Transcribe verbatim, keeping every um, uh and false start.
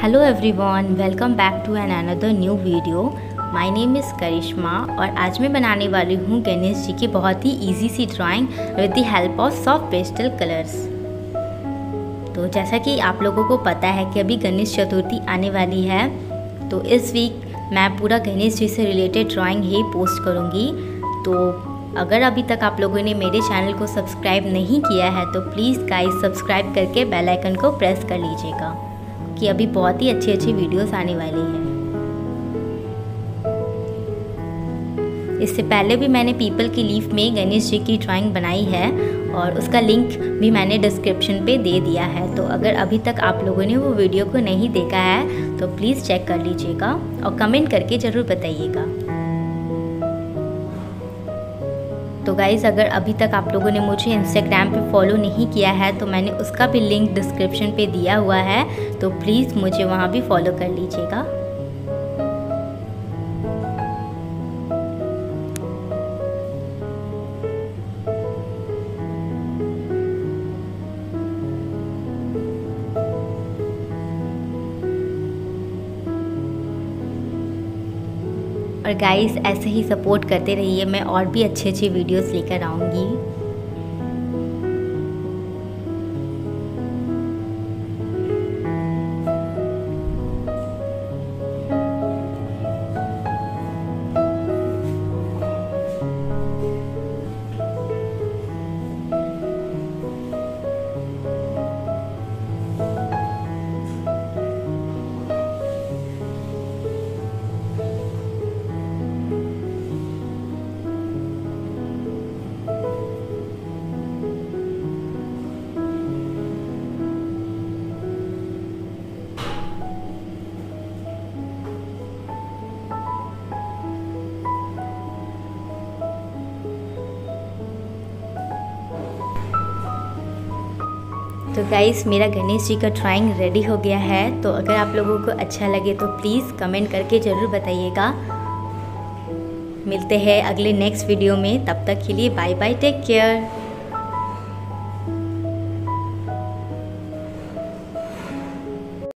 Hello everyone, welcome back to an another new video. My name is Karishma और आज मैं बनाने वाली हूँ गणेश जी की बहुत ही इजी सी drawing with the help of soft pastel colours. तो जैसा कि आप लोगों को पता है कि अभी गणेश चतुर्थी आने वाली है, तो इस वीक मैं पूरा गणेश जी से रिलेटेड ड्राइंग ही पोस्ट करूँगी। तो अगर अभी तक आप लोगों ने मेरे चैनल को सब्सक्राइब नहीं किया है तो प्लीज़ गाइस सब्सक्राइब करके बेल आइकन को प्रेस कर लीजिएगा कि अभी बहुत ही अच्छी अच्छी वीडियोस आने वाली हैं। इससे पहले भी मैंने पीपल की लीफ में गणेश जी की ड्राइंग बनाई है और उसका लिंक भी मैंने डिस्क्रिप्शन पे दे दिया है। तो अगर अभी तक आप लोगों ने वो वीडियो को नहीं देखा है तो प्लीज़ चेक कर लीजिएगा और कमेंट करके ज़रूर बताइएगा। तो गाइज़, अगर अभी तक आप लोगों ने मुझे इंस्टाग्राम पे फॉलो नहीं किया है तो मैंने उसका भी लिंक डिस्क्रिप्शन पे दिया हुआ है, तो प्लीज़ मुझे वहाँ भी फॉलो कर लीजिएगा। और गाइस, ऐसे ही सपोर्ट करते रहिए, मैं और भी अच्छे अच्छे वीडियोस लेकर आऊँगी। तो गाइस, मेरा गणेश जी का ड्राइंग रेडी हो गया है। तो अगर आप लोगों को अच्छा लगे तो प्लीज़ कमेंट करके ज़रूर बताइएगा। मिलते हैं अगले नेक्स्ट वीडियो में, तब तक के लिए बाय बाय, टेक केयर।